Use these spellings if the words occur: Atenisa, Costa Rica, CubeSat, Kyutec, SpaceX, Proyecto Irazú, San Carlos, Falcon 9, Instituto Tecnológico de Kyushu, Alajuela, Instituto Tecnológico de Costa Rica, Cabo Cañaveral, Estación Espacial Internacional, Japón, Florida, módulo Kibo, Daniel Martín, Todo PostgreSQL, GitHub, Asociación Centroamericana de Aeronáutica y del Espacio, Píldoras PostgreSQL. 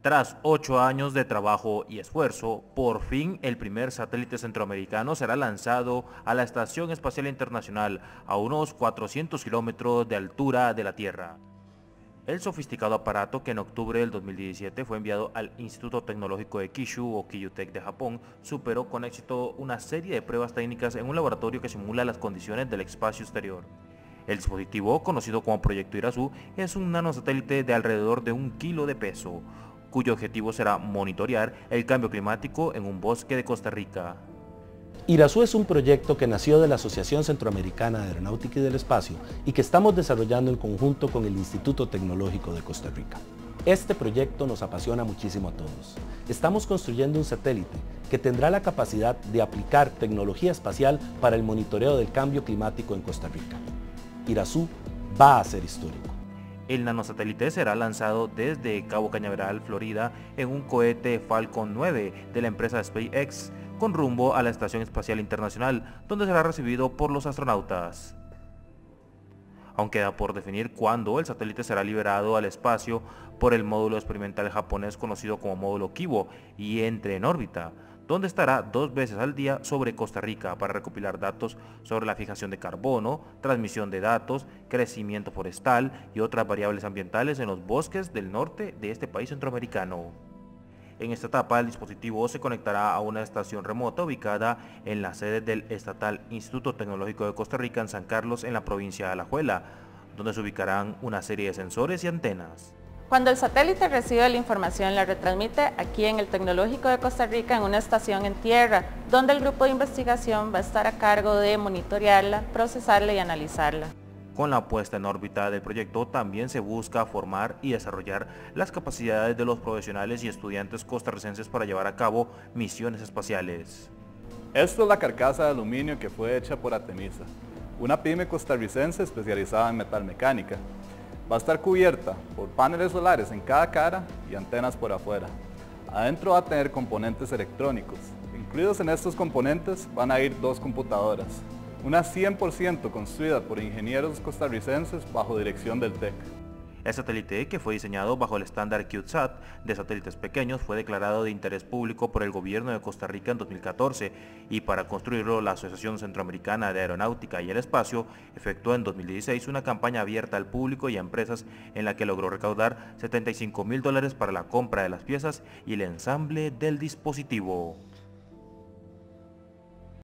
Tras 8 años de trabajo y esfuerzo, por fin el primer satélite centroamericano será lanzado a la Estación Espacial Internacional a unos 400 kilómetros de altura de la Tierra. El sofisticado aparato, que en octubre del 2017 fue enviado al Instituto Tecnológico de Kyushu o Kyutec de Japón, superó con éxito una serie de pruebas técnicas en un laboratorio que simula las condiciones del espacio exterior. El dispositivo, conocido como Proyecto Irazú, es un nanosatélite de alrededor de 1 kilo de peso, cuyo objetivo será monitorear el cambio climático en un bosque de Costa Rica. Irazú es un proyecto que nació de la Asociación Centroamericana de Aeronáutica y del Espacio y que estamos desarrollando en conjunto con el Instituto Tecnológico de Costa Rica. Este proyecto nos apasiona muchísimo a todos. Estamos construyendo un satélite que tendrá la capacidad de aplicar tecnología espacial para el monitoreo del cambio climático en Costa Rica. Irazú va a ser histórico. El nanosatélite será lanzado desde Cabo Cañaveral, Florida, en un cohete Falcon 9 de la empresa SpaceX, con rumbo a la Estación Espacial Internacional, donde será recibido por los astronautas. Aún queda por definir cuándo el satélite será liberado al espacio por el módulo experimental japonés conocido como módulo Kibo, y entre en órbita, donde estará 2 veces al día sobre Costa Rica para recopilar datos sobre la fijación de carbono, transmisión de datos, crecimiento forestal y otras variables ambientales en los bosques del norte de este país centroamericano. En esta etapa, el dispositivo se conectará a una estación remota ubicada en la sede del estatal Instituto Tecnológico de Costa Rica en San Carlos, en la provincia de Alajuela, donde se ubicarán una serie de sensores y antenas. Cuando el satélite recibe la información, la retransmite aquí en el Tecnológico de Costa Rica en una estación en tierra, donde el grupo de investigación va a estar a cargo de monitorearla, procesarla y analizarla. Con la puesta en órbita del proyecto también se busca formar y desarrollar las capacidades de los profesionales y estudiantes costarricenses para llevar a cabo misiones espaciales. Esta es la carcasa de aluminio que fue hecha por Atenisa, una pyme costarricense especializada en metalmecánica. Va a estar cubierta por paneles solares en cada cara y antenas por afuera. Adentro va a tener componentes electrónicos. Incluidos en estos componentes van a ir 2 computadoras, una 100% construida por ingenieros costarricenses bajo dirección del TEC. El satélite, que fue diseñado bajo el estándar CubeSat de satélites pequeños, fue declarado de interés público por el gobierno de Costa Rica en 2014, y para construirlo la Asociación Centroamericana de Aeronáutica y el Espacio efectuó en 2016 una campaña abierta al público y a empresas en la que logró recaudar $75.000 para la compra de las piezas y el ensamble del dispositivo.